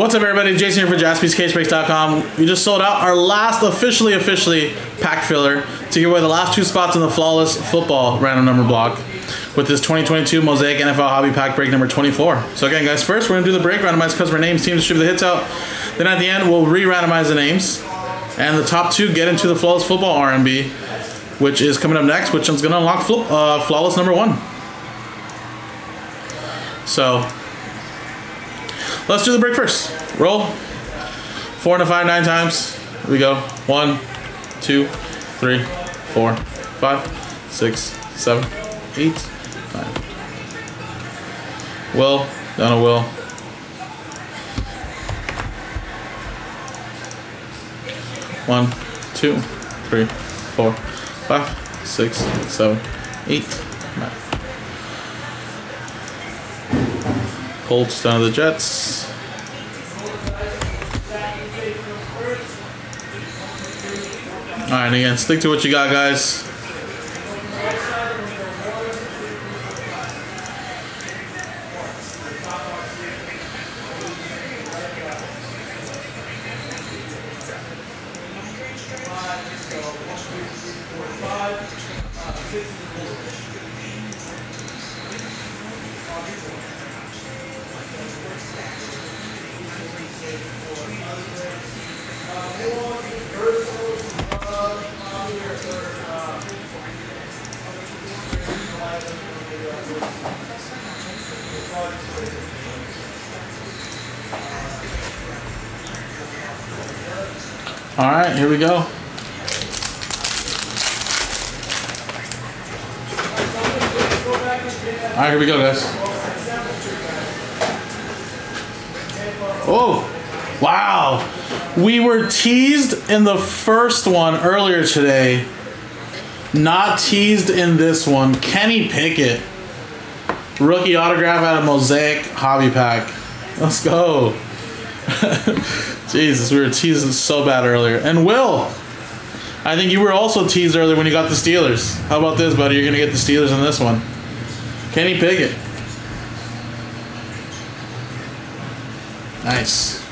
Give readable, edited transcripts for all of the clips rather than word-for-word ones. What's up, everybody? Jason here for JaspysCaseBreaks.com. We just sold out our last officially pack filler to give away the last two spots in the Flawless Football random number block with this 2022 Mosaic NFL Hobby Pack break number 24. So again, guys, first we're going to do the break, randomize customer names, teams, distribute the hits out. Then at the end, we'll re-randomize the names. And the top two get into the Flawless Football R&B, which is coming up next, which is going to unlock Flawless number one. So let's do the break first. Roll. 4 and a 5, 9 times. Here we go. 1, 2, 3, 4, 5, 6, 7, 8, 9. Will. Down a will. One, two, three, four, five, six, seven, eight, nine. Colts down to the Jets. All right, again, stick to what you got, guys. All right, here we go. All right, here we go, guys. Oh, wow. We were teased in the first one earlier today. Not teased in this one. Kenny Pickett. Rookie autograph out of Mosaic Hobby Pack. Let's go. Jesus, we were teasing so bad earlier. And Will, I think you were also teased earlier when you got the Steelers. How about this, buddy? You're going to get the Steelers in this one. Kenny Pickett. Nice.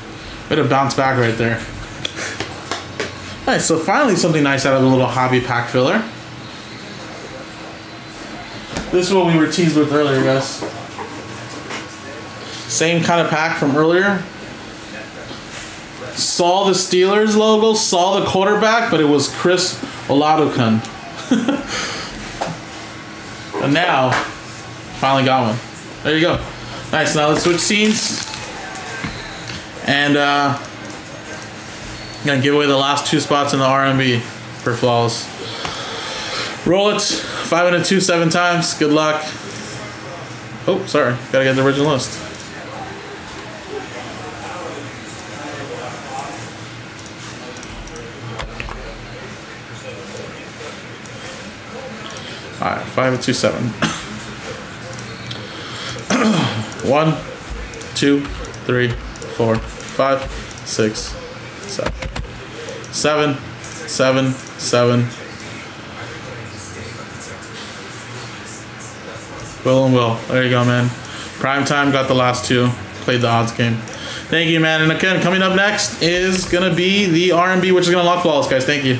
Bit of bounce back right there. Nice. So finally something nice out of a little hobby pack filler. This is what we were teased with earlier, guys. Same kind of pack from earlier. Saw the Steelers logo, saw the quarterback, but it was Chris Oladukan. And now, finally got one. There you go. Nice. Now let's switch scenes. And I'm going to give away the last two spots in the R&B for Flawless. Roll it. 5 and a 2, 7 times. Good luck. Oh, sorry. Got to get the original list. Alright, 5 and 2, 7. 1, 2, 3, 4, 5, 6, 7. 7, 7, 7. Will and Will. There you go, man. Prime time, got the last two. Played the odds game. Thank you, man. And again, coming up next is going to be the R&B, which is going to lock Flawless, guys. Thank you.